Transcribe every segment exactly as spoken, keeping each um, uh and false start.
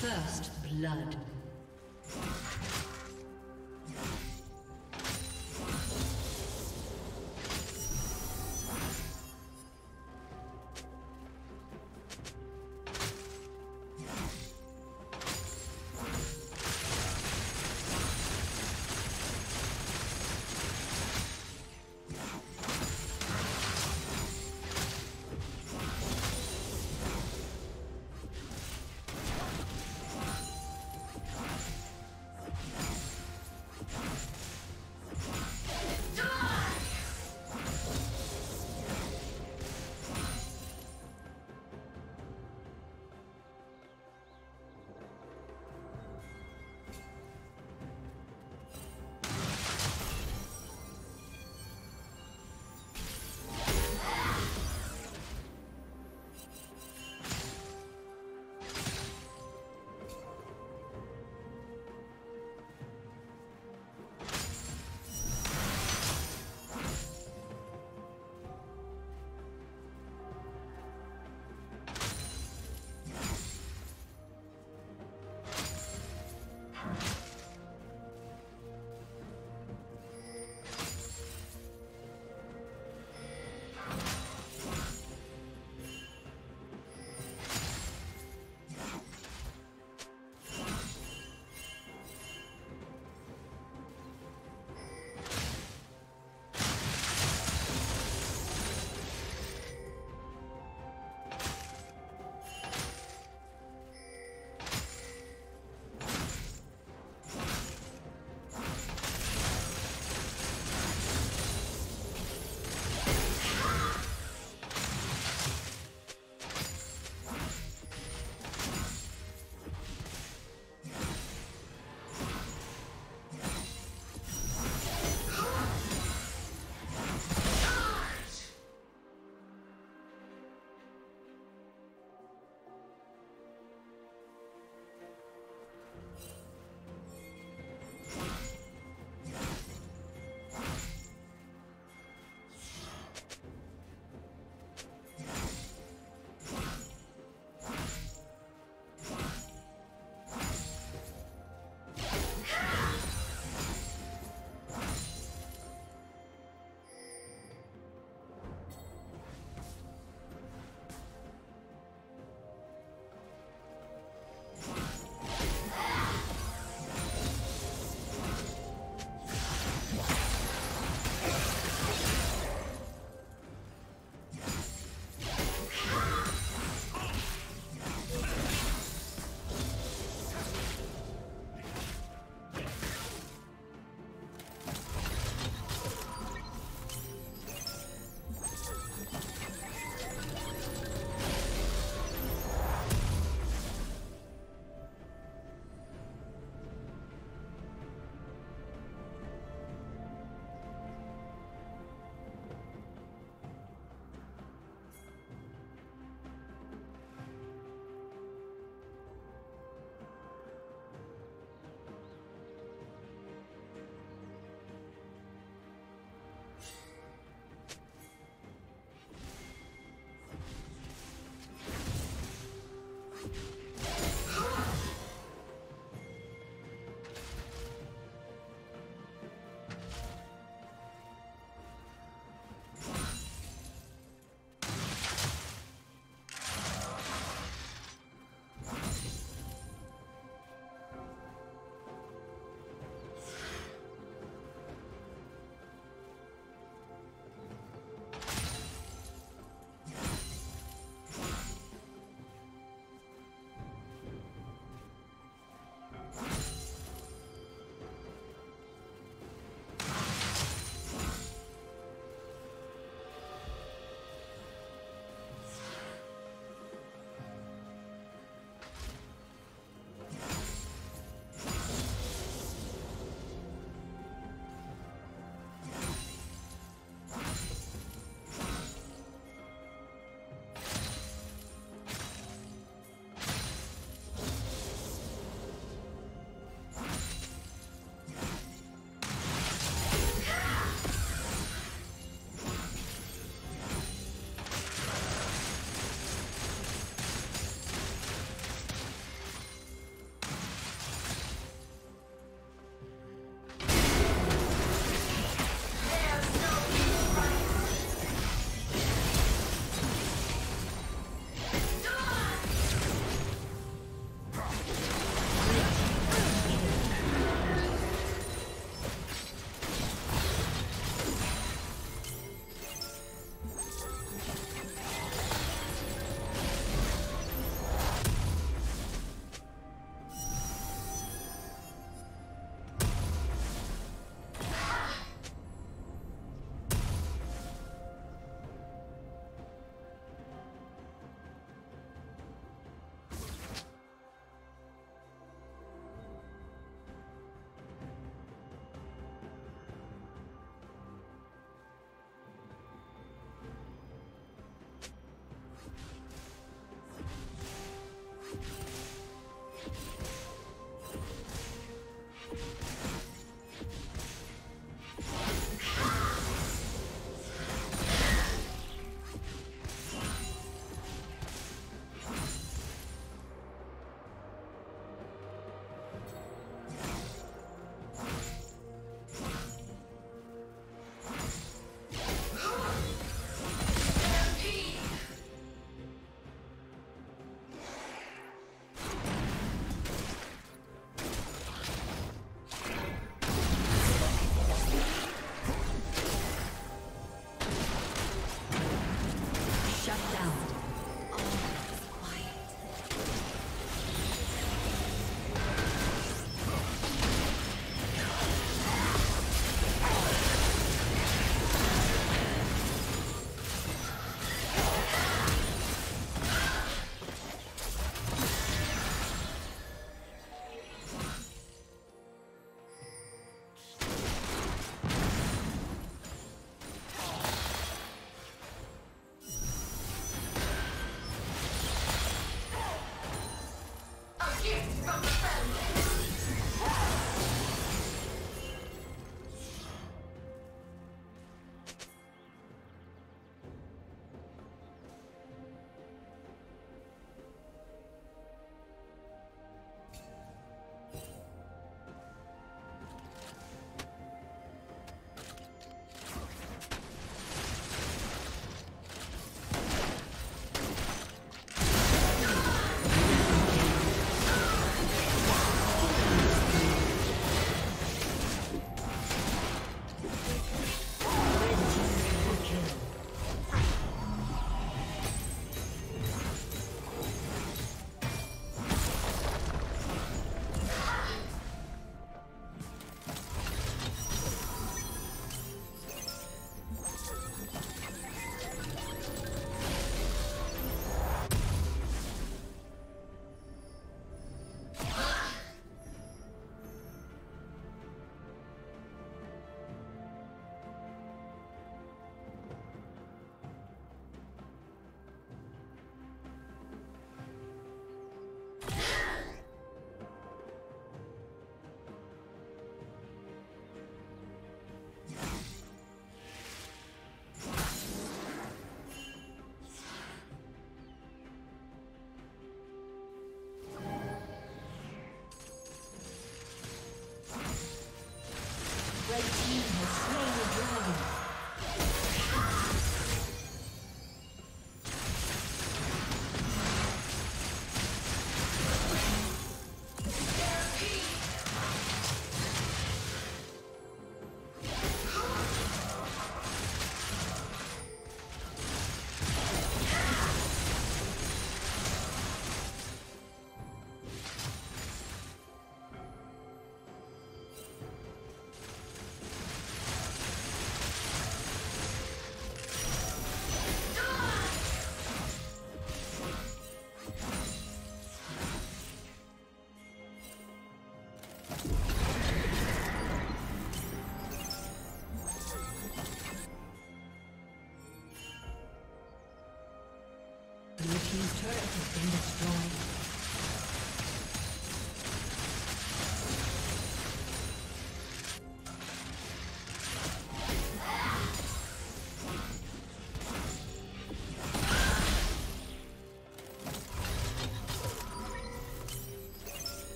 First blood.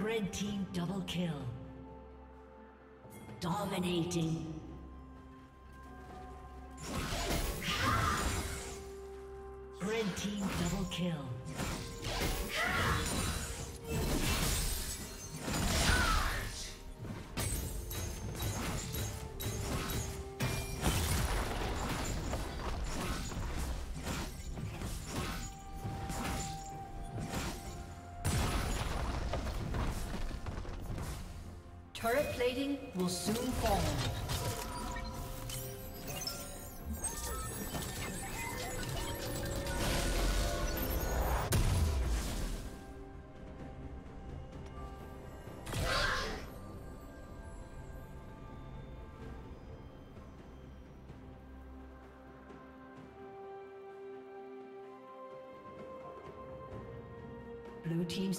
Red team double kill. Dominating. Red team double kill. Turret plating will soon fall. Blue team's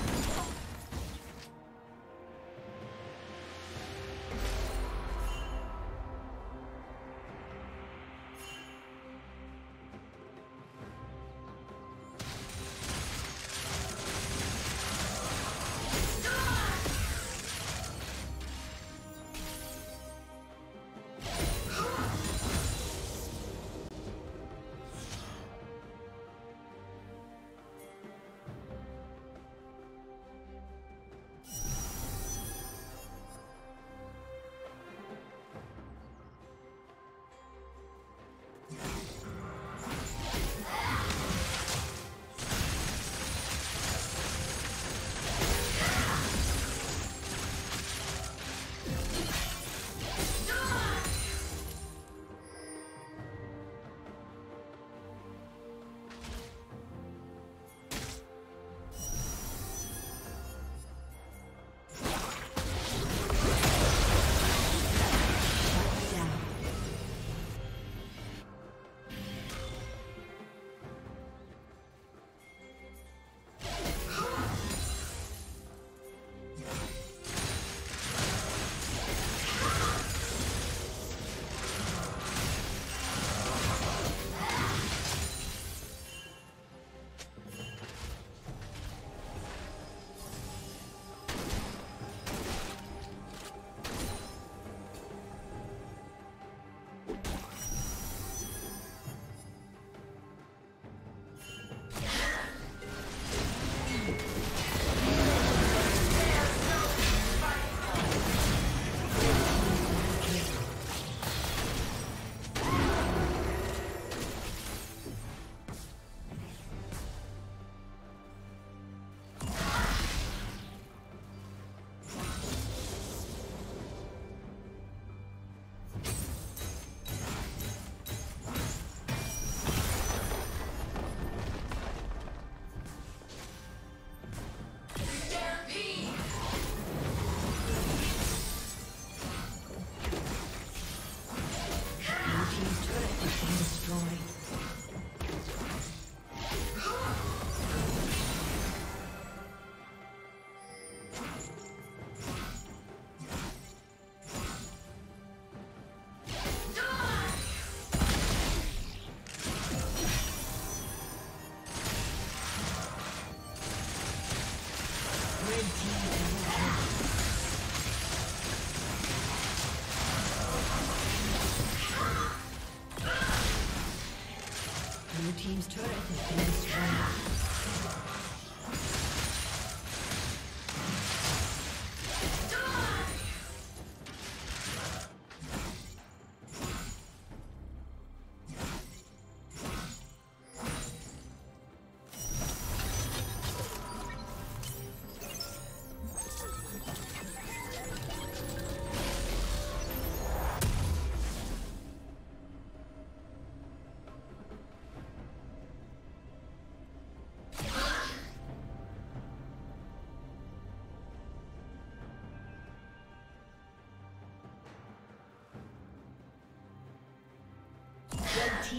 Blue team's turret has been destroyed. The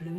Blue